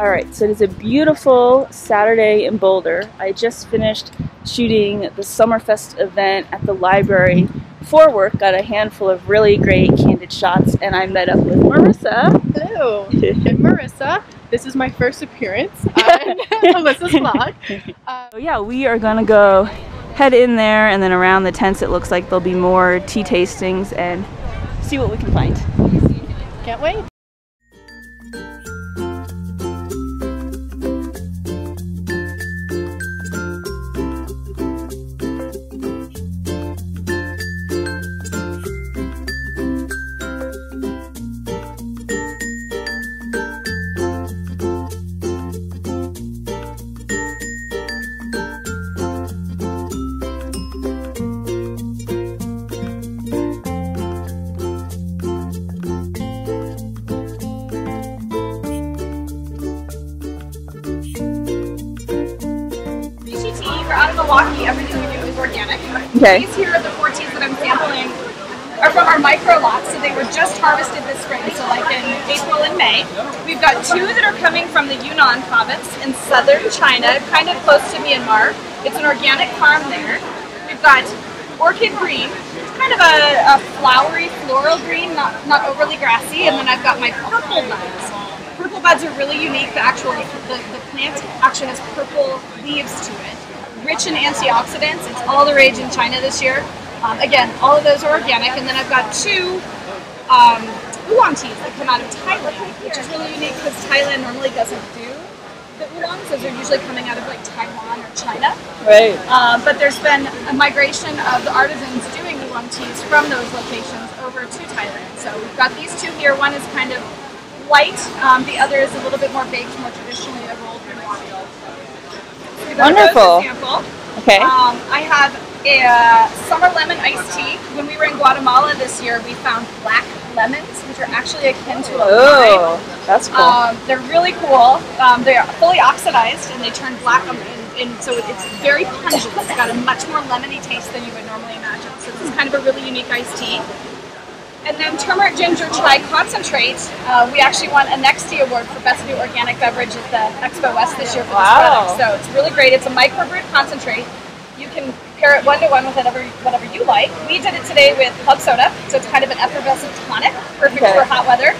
All right, so it is a beautiful Saturday in Boulder. I just finished shooting the Summerfest event at the library for work, got a handful of really great candid shots, and I met up with Marissa. Hello, I'm Marissa. This is my first appearance on Alyssa's vlog. Yeah, we are gonna go head in there and then around the tents. It looks like there'll be more tea tastings and see what we can find. Can't wait. Everything we do is organic. Okay. These here are the 4 teas that I'm sampling are from our micro lots, so they were just harvested this spring, so like in April and May. We've got 2 that are coming from the Yunnan province in southern China, kind of close to Myanmar. It's an organic farm there. We've got orchid green, it's kind of a flowery floral green, not overly grassy, and then I've got my purple buds. Purple buds are really unique. The plant actually has purple leaves to it. Rich in antioxidants. It's all the rage in China this year. Again, all of those are organic. And then I've got 2 oolong teas that come out of Thailand, which is really unique because Thailand normally doesn't do the oolongs. Those are usually coming out of like Taiwan or China. Right. But there's been a migration of the artisans doing oolong teas from those locations over to Thailand. So we've got these 2 here. One is kind of light. The other is a little bit more baked, more traditionally a rolled oolong. Wonderful. Okay. I have a summer lemon iced tea. When we were in Guatemala this year, we found black lemons, which are actually akin to a lime. That's cool. They're really cool. They're fully oxidized and they turn black, and so it's very pungent. It's got a much more lemony taste than you would normally imagine. So this is kind of a really unique iced tea. And then turmeric ginger chai concentrate. We actually won a NXT award for best new organic beverage at the Expo West this year for this product. So it's really great. It's a microbrew concentrate. You can pair it one-to-one with whatever you like. We did it today with club soda, so it's kind of an effervescent tonic, perfect for hot weather.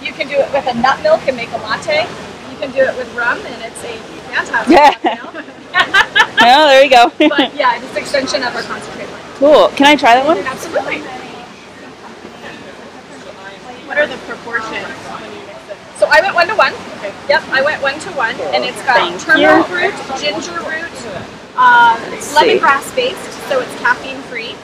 You can do it with a nut milk and make a latte. You can do it with rum, and it's a fantastic cocktail. Oh, there you go. But yeah, it's an extension of our concentrate line. Cool. Can I try that one? Absolutely. What are the proportions? So I went 1-to-1. Okay. Yep, I went 1-to-1, and it's got turmeric root, ginger root, lemongrass based, so it's caffeine free.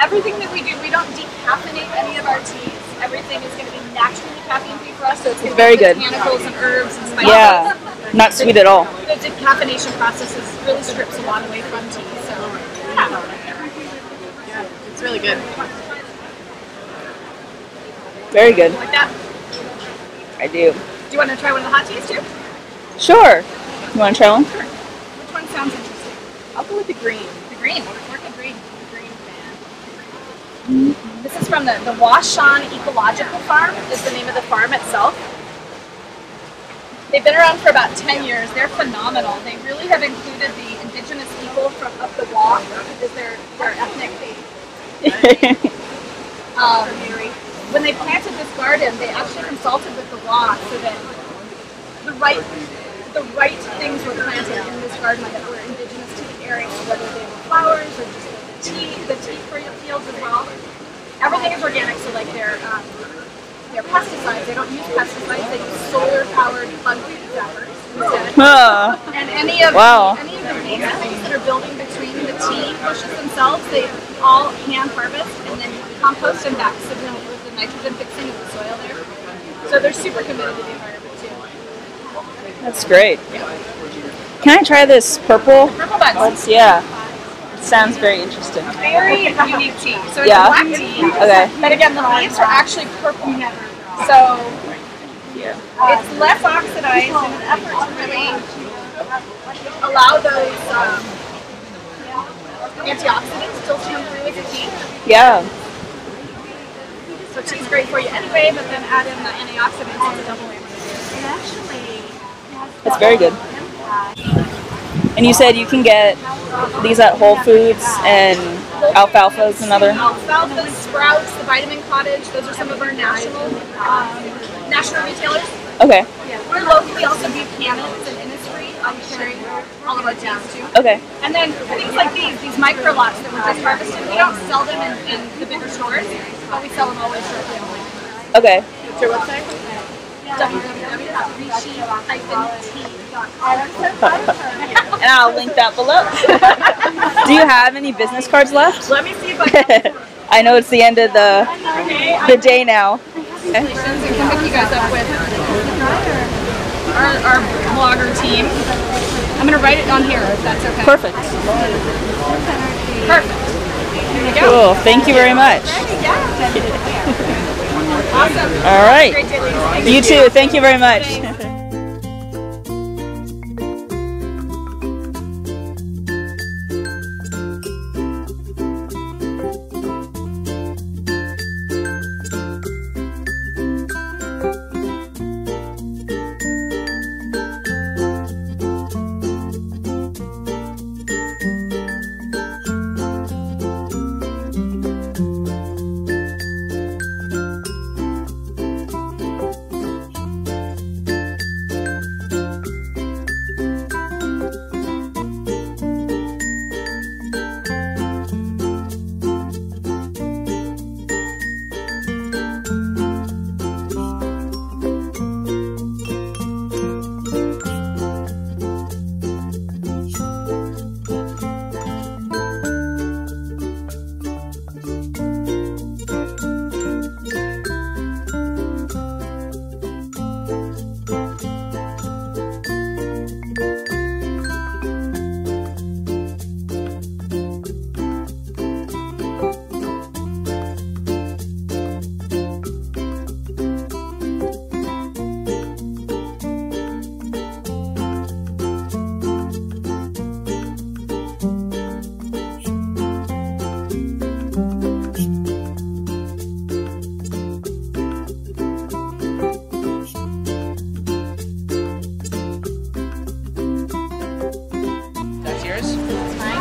Everything that we do, we don't decaffeinate any of our teas. Everything is going to be naturally caffeine free for us, so it's very good. Botanicals and herbs and spices. Yeah, not sweet at all. The decaffeination process really strips a lot away from tea, so yeah, it's really good. Very good. You like that? I do. Do you want to try one of the hot teas too? Sure. You want to try one? Sure. Which one sounds interesting? I'll go with the green. The green. Orchid green. The green fan. Mm-hmm. This is from the Washawn Ecological Farm, is the name of the farm itself. They've been around for about 10 years. They're phenomenal. They really have included the indigenous people from up the Wa, which is their ethnic thing. When they planted this garden, they actually consulted with the law so that the right things were planted in this garden that were indigenous to the area, whether they were flowers or just the tea fields as well. Everything is organic, so like their pesticides, they don't use pesticides, they use solar-powered plug zappers instead. And any of the things that are building between the tea bushes themselves, they all hand harvest and then compost and back to them. Nitrogen fixing of the soil there. So they're super committed to the environment too. That's great. Yeah. Can I try this purple? The purple buds. Yeah. It sounds very interesting. Very unique tea. So it's black tea. Okay. But again, the leaves are actually purple. So it's less oxidized in an effort to really allow those antioxidants still to come through with the tea. Yeah. So tea's great for you anyway, but then add in the antioxidants and the double whammy. And actually, It's very good. And you said you can get these at Whole Foods, and alfalfa is another? Alfalfa, sprouts, the Vitamin Cottage, those are some of our national retailers. Okay. Yeah. We're locally also Buchanan's and Innisfree, sharing all of our teas too. Okay. And then things like these micro lots that we just harvested, we don't sell them in the bigger stores, but we sell them always shortly online. Okay. What's your website? www.reach-tea.com. And I'll link that below. Do you have any business cards left? Let me see if I can. I know it's the end of the day now. Okay. And can hook you guys up with our blogger team. I'm going to write it on here if that's okay. Perfect. Perfect. Here we go. Cool. Thank you very much. Yeah. Awesome. All right. You too. Thank you very much. Thanks.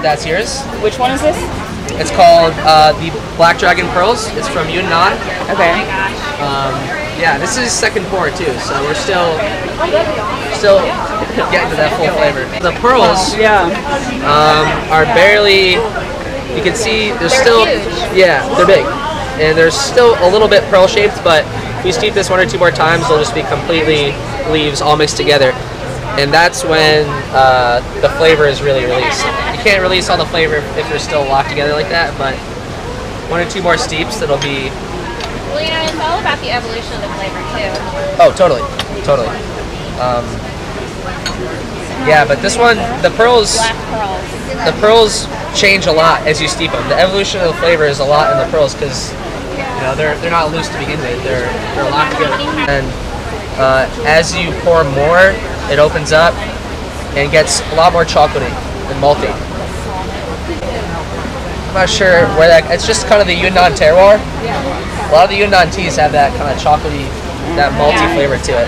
That's yours. Which one is this? It's called the Black Dragon Pearls. It's from Yunnan. Okay. Yeah, this is second pour too, so we're still getting to that full flavor. The pearls, yeah, are barely. You can see they're still. Huge. Yeah, they're big, and they're still a little bit pearl shaped. But if you steep this one or two more times, they'll just be completely leaves all mixed together. And that's when the flavor is really released. You can't release all the flavor if they're still locked together like that, but one or two more steeps, it'll be... Well, you know, it's all about the evolution of the flavor, too. Oh, totally. Totally. Yeah, but this one, the pearls change a lot as you steep them. The evolution of the flavor is a lot in the pearls because, you know, they're not loose to begin with. They're locked together. And as you pour more, it opens up and gets a lot more chocolatey and malty. I'm not sure where that. It's just kind of the Yunnan terroir. A lot of the Yunnan teas have that kind of chocolatey, that malty flavor to it.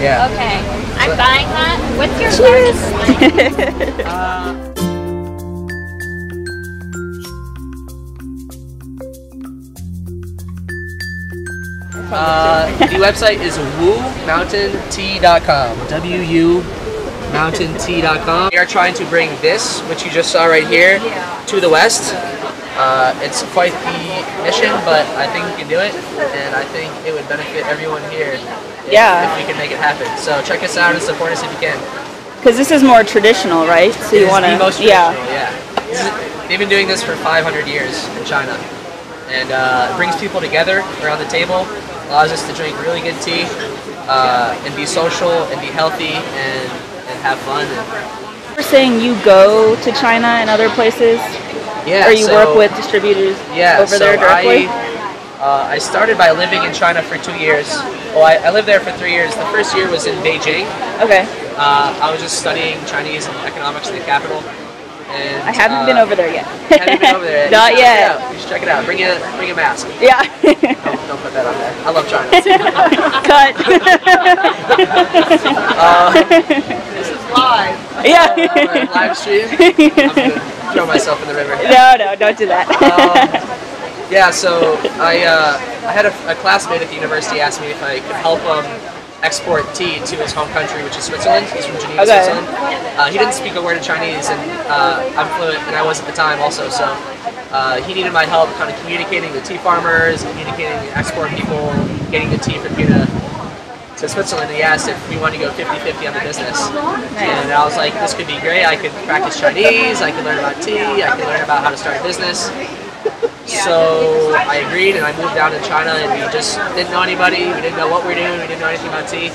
Yeah. Okay, I'm buying that. What's your largest one? The website is WuMountainTea.com. WuMountainTea.com. We are trying to bring this, which you just saw right here, to the West. It's quite the mission, but I think we can do it, and I think it would benefit everyone here if we can make it happen. So check us out and support us if you can. Because this is more traditional, right? So you want to. Most traditional, yeah. They've been doing this for 500 years in China, and it brings people together around the table. Allows us to drink really good tea and be social and be healthy and have fun. You're saying you go to China and other places? Yeah. Or you work with distributors over there directly? I started by living in China for 2 years. Well, I lived there for 3 years. The first year was in Beijing. Okay. I was just studying Chinese and economics in the capital. And, I haven't been over there yet. Not yet. You should check it out. Bring a mask. Yeah. Don't put that on there. I love China. cut. This is live. Yeah. Live stream. I'm gonna throw myself in the river. No, no, don't do that. Yeah, so I had a classmate at the university ask me if I could help him export tea to his home country, which is Switzerland. He's from Geneva, okay. Switzerland. He didn't speak a word of Chinese, and I'm fluent, and I was at the time also, so he needed my help kind of communicating with tea farmers, communicating with export people, getting the tea from Puna to Switzerland. And he asked if we wanted to go 50-50 on the business. And I was like, this could be great. I could practice Chinese, I could learn about tea, I could learn about how to start a business. So I agreed, and I moved down to China, and we just didn't know anybody, we didn't know what we were doing, we didn't know anything about tea.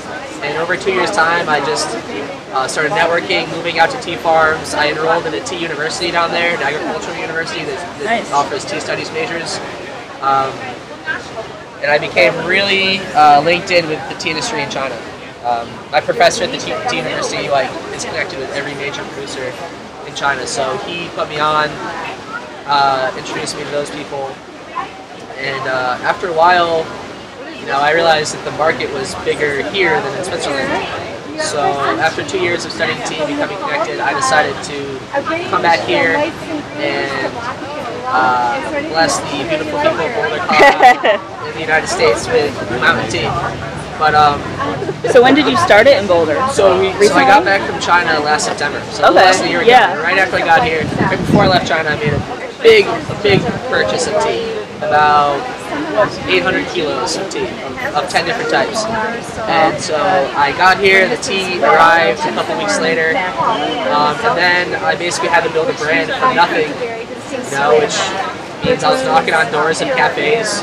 And over 2 years' time, I just started networking, moving out to tea farms. I enrolled in a tea university down there, an agricultural university that nice. Offers tea studies majors. And I became really linked in with the tea industry in China. My professor at the tea university is connected with every major producer in China, so he put me on. Introduced me to those people, and after a while, I realized that the market was bigger here than in Switzerland. So after 2 years of studying tea, becoming connected, I decided to come back here and bless the beautiful people of Boulder, Colorado, in the United States with Wu Mountain Tea. But so when did you start it in Boulder? So I got back from China last September. So less than a year ago, right after I got here, right before I left China, I made a big purchase of tea, about 800 kilos of tea, of 10 different types. And so I got here, the tea arrived a couple weeks later, and then I basically had to build a brand from nothing, which means I was knocking on doors in cafes,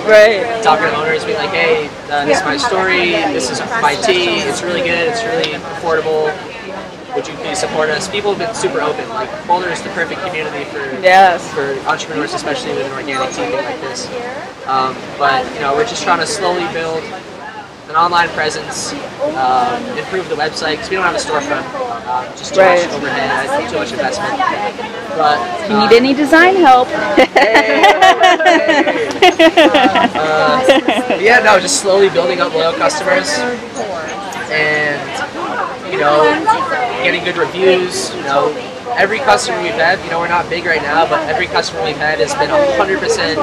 talking to owners, being like, hey, this is my story, this is my tea, it's really good, it's really affordable. Would you please support us? People have been super open. Like, Boulder is the perfect community for entrepreneurs, especially with an organic team like this. But we're just trying to slowly build an online presence, improve the website, because we don't have a storefront. Just too much overhead, too much investment. But you need any design help? Yeah, no, just slowly building up loyal customers, and getting good reviews. Every customer we've had, we're not big right now, but every customer we've had has been 100%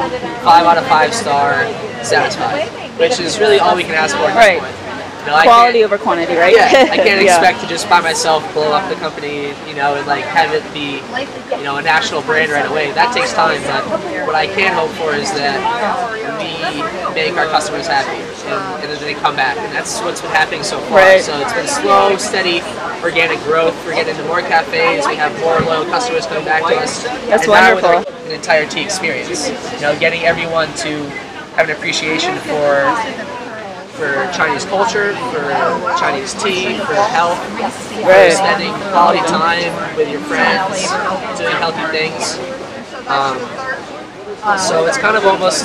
5 out of 5 star satisfied, which is really all we can ask for. Right. Quality over quantity, right? Yeah. I can't expect to just by myself blow up the company, and have it be, a national brand right away. That takes time. But what I can hope for is that we make our customers happy, and then they come back, and that's what's been happening so far. Right. So it's been slow, steady, organic growth. We're getting into more cafes. We have more loyal customers coming back to us. That's wonderful. An entire tea experience. Getting everyone to have an appreciation for Chinese culture, for Chinese tea, for health, for spending quality time with your friends, doing healthy things. So it's kind of almost,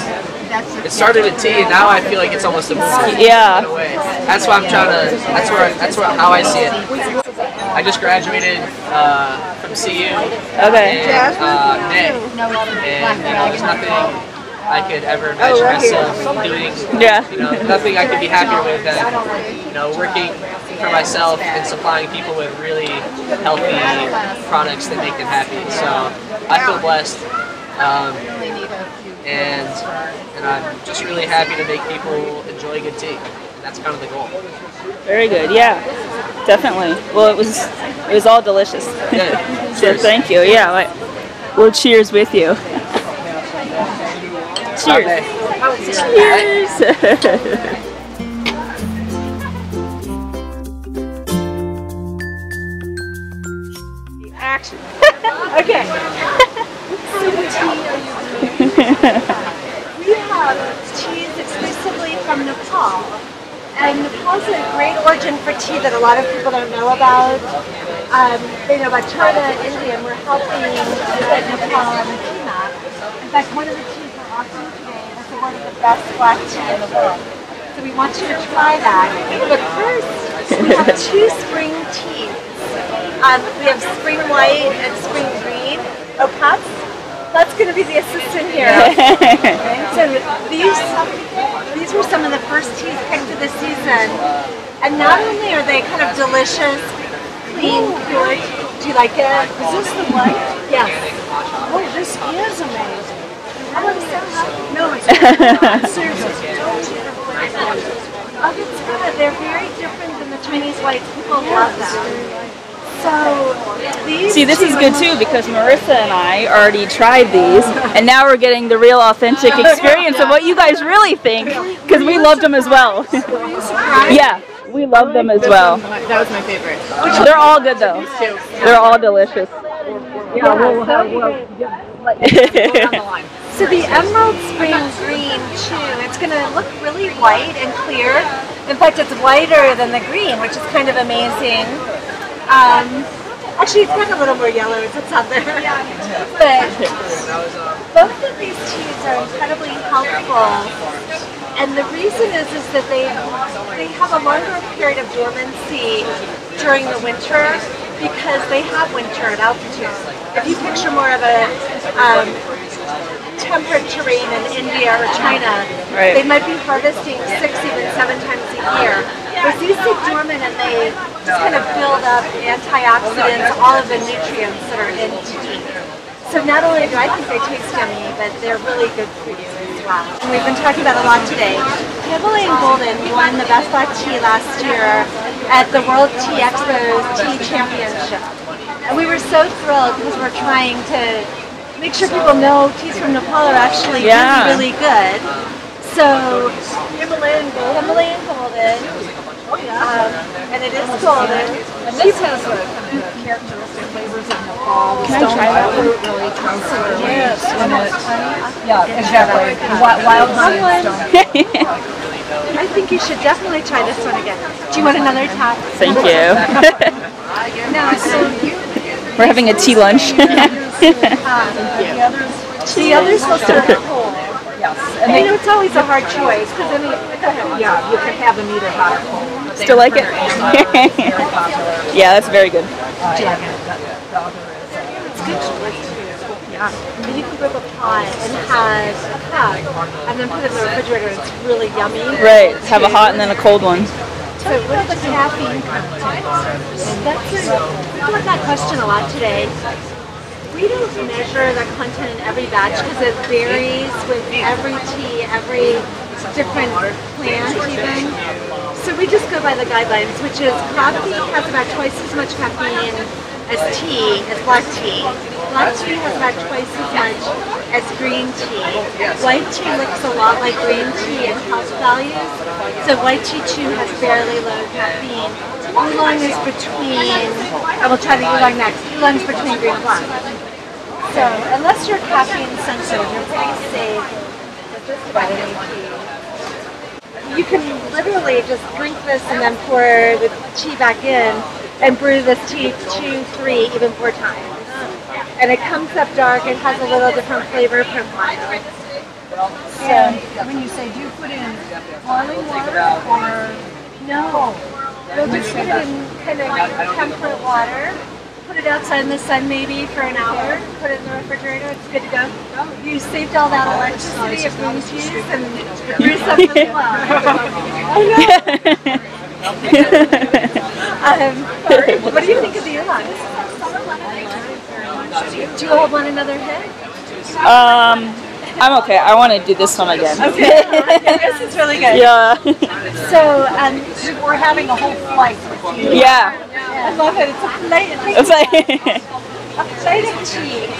it started with tea, and now I feel like it's almost a movement. Yeah. In a way. That's why I'm trying to, how I see it. I just graduated from CU in May, and there's nothing I could ever imagine myself doing, nothing I could be happier with than, working for myself and supplying people with really healthy products that make them happy. So I feel blessed, and I'm just really happy to make people enjoy good tea. That's kind of the goal. Very good, yeah, definitely. Well, it was all delicious. Yeah. So thank you. Yeah, we'll cheers with you. Cheers! Okay. Cheers! Action! Okay. So what tea are you drinking? We have teas exclusively from Nepal. And Nepal's a great origin for tea that a lot of people don't know about. They know about China, India, and we're helping Nepal on the tea map. In fact, one of the teas offering today is one of the best black tea in the world. So we want you to try that. But first, we have two spring teas. We have spring white and spring green opats. That's going to be the assistant here. So these were some of the first teas picked of the season. And not only are they kind of delicious, clean, good. Do you like it? Is this the one? Yes. Oh, this is amazing. I want to set it up. No, it's not. Seriously, it's beautiful. Oh, it's good. They're very different than the Chinese whites. People love them. So these this is good too, because Marissa and I already tried these, and now we're getting the real authentic experience of what you guys really think, because we loved them as well. Yeah, we loved them as well. That was my favorite. They're all good though. They're all delicious. Yeah, so the emerald spring green too, it's going to look really white and clear. In fact, it's whiter than the green, which is kind of amazing. Actually, it's got a little more yellow. It's out there. But both of these teas are incredibly helpful, and the reason is that they have a longer period of dormancy during the winter because they have winter at altitude. If you picture more of a temperate terrain in India or China, they might be harvesting 6, even 7 times a year. But these sit dormant and they just kind of build up antioxidants, all of the nutrients that are in tea. So not only do I think they taste yummy, but they're really good for you as well. And we've been talking about a lot today. Himalayan Gold won the Best Black Tea last year at the World Tea Expo Tea Championship. And we were so thrilled because we're trying to make sure people know teas from Nepal are actually really, really good. So Himalayan Golden, and it is golden. And this has a kind of characteristic flavors of Nepal. The stone fruit really comes to the leaves in it. Yeah, exactly. Wild stone. I think you should definitely try this one again. Do you want another tap? Thank you. We're having a tea lunch. The others look cool. And you know, it's always a hard choice, because I mean, you can have them either hot or cold. Still like it? Yeah, that's very good. Do you like it? It's good choice. And you can rip a pot and have a cup, and then put it in the refrigerator. It's really yummy. Right. Have a hot and then a cold one. So what about the caffeine content? People have that question a lot today. We don't measure the content in every batch because it varies with every tea, every different plant even. So we just go by the guidelines, which is coffee has about twice as much caffeine as tea, as black tea. Black tea has about twice as much as green tea. White tea looks a lot like green tea in health values. So white tea too has fairly low caffeine. Oolong is between, I will try the oolong next. Oolong is between green and black. So, unless you're caffeine sensitive, you're pretty safe with this vitamin tea. You can literally just drink this and then pour the tea back in and brew this tea 2, 3, even 4 times. And it comes up dark. It has a little different flavor profile. And when you say, do you put in boiling water or no? You'll just put it in kind of temperate water. Put it outside in the sun maybe for an hour, put it in the refrigerator, it's good to go. You saved all that electricity of green cheese and brew something as well. What do you think of the oolongs? Do you all want another hit? I'm okay. I want to do this one again. Okay. This is really good. Yeah. So we're having a whole flight with you. Yeah. I love it. It's a flight of tea. A flight of tea.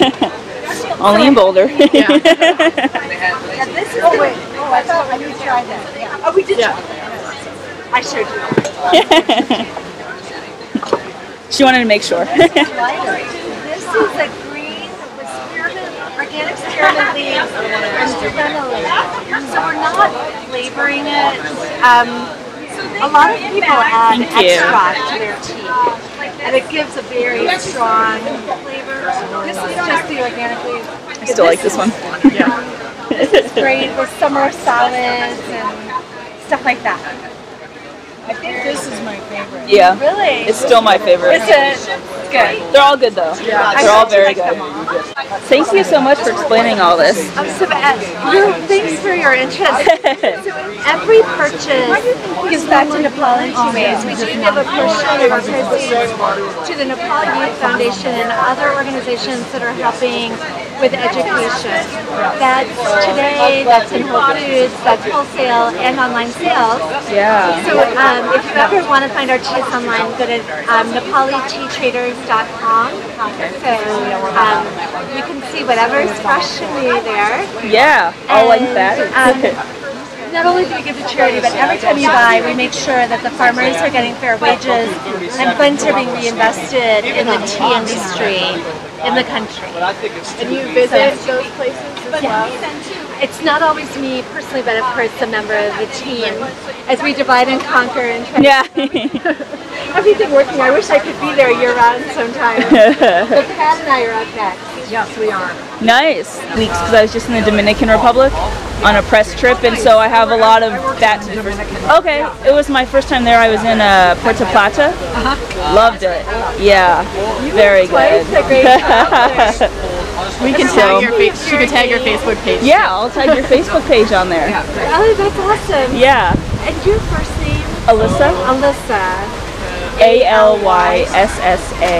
Only in Boulder. This is I thought you tried that. Yeah. Oh, we did try that. I showed you. She wanted to make sure. This is a organic spearmint leaves and fennel. So we're not flavoring it. A lot of people add extract to their tea, and it gives a very strong flavor. This is just the organic leaves. I still like this one. This is great with summer salads and stuff like that. I think this is my favorite. Yeah. Really? It's still my favorite. Is it? Good. They're all good though. Yeah. They're all very good. Thank you so much for explaining all this. I'm so bad. Thanks for your interest. So every purchase gives back to Nepal in two ways. We do give a portion of our proceeds to the Nepal Youth Foundation and other organizations that are helping with education. That's today, that's in Whole Foods, that's wholesale and online sales. Yeah. So if you ever want to find our teas online, go to NepaliTeaTraders.com. So you can see whatever's fresh and new there. Yeah, I'll like that. Not only do we give to charity, but every time you buy, we make sure that the farmers are getting fair wages and funds are being reinvested in the tea industry in the country. And you visit those places as well? It's not always me personally, but of course a member of the team as we divide and conquer and try everything working. I wish I could be there year-round sometime. But Pat and I are up next. Yes, we are. Nice. Weeks, because I was just in the Dominican Republic on a press trip, and so I have a lot of that to do. Okay, it was my first time there. I was in Puerto Plata. Loved it. Yeah, very good. We can tag your face. She can tag your Facebook page. Yeah, I'll tag your Facebook page on there. Oh, that's awesome. Yeah. And your first name? Alyssa. Alyssa. A-L-Y-S-S-A.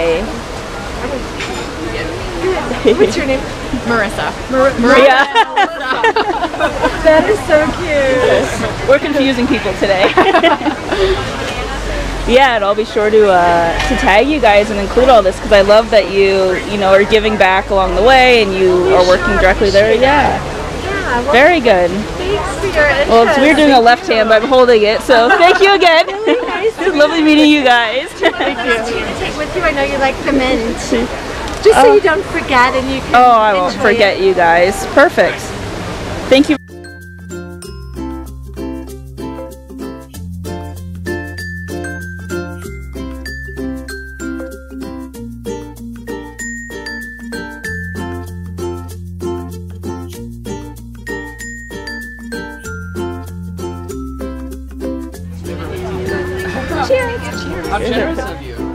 What's your name? Marissa. Maria. That is so cute. We're confusing people today. Yeah, and I'll be sure to tag you guys and include all this because I love that you are giving back along the way and you are working directly there. Yeah. Yeah. Well, very good. Thanks for your interest. Well, we're doing a left hand, but I'm holding it. So thank you again. Really nice. It's lovely meeting you guys. Thank you. Do you want to take with you? I know you like the mint. Just so you don't forget and you can enjoy it. Oh, I won't forget you guys. Perfect. Thank you. Cheers. Cheers. How generous of you.